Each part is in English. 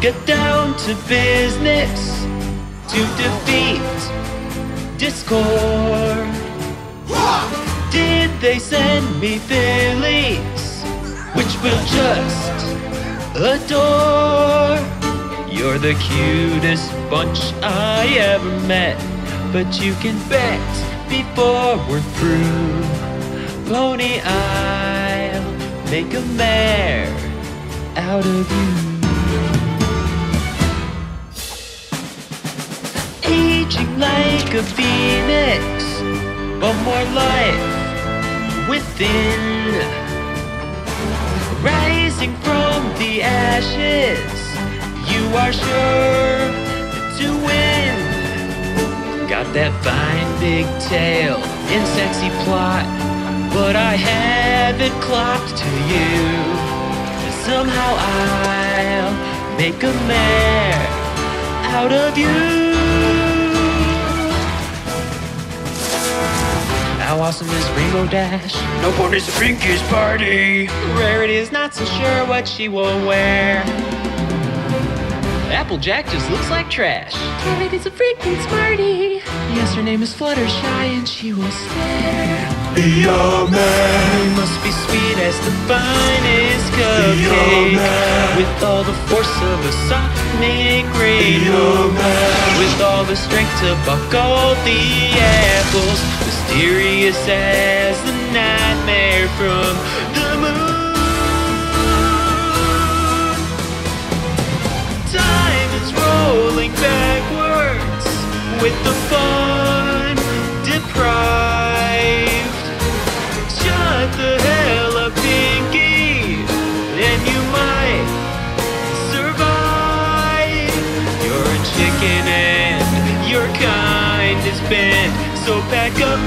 Get down to business to defeat Discord. Did they send me Phillies, which we'll just adore? You're the cutest bunch I ever met, but you can bet before we're through, Pony, I'll make a mare out of you. Aging like a phoenix, one more life within. Rising from the ashes, you are sure to win. Got that fine big tail and sexy plot, but I haven't clocked to you. Somehow I'll make a mare out of you. How awesome is Rainbow Dash? No bonus to Pinkie's party! Rarity is not so sure what she will wear. Applejack just looks like trash. Twilight is a freaking smarty. Yes, her name is Fluttershy and she will stare. Be your man. You must be sweet as the finest cupcake. Be your man. With all the force of a sonic rain. Be your man. With all the strength to buck all the apples. Mysterious as the nightmare from the moon. Time is rolling backwards with the fun deprived. Shut the hell up, Pinkie, and you might survive. You're a chicken and your kind is bent. So pack up,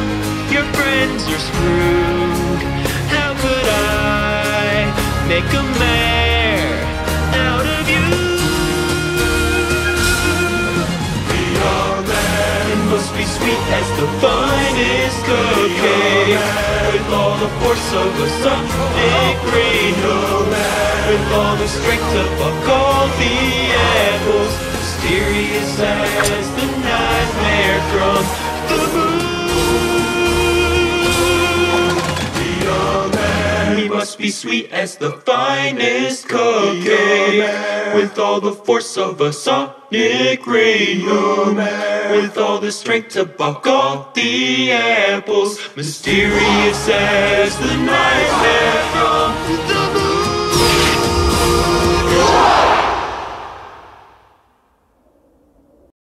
your friends are screwed. How could I make a mare out of you? Be your man. It must be sweet as the finest cupcake. With all the force of a sonic rain. With all the strength to fuck all the apples. Mysterious as the nightmare from the moon. Be your man. He must be sweet as the finest cupcake. With all the force of a sonic rain. With all the strength to buck all the apples. Mysterious as the nightmare from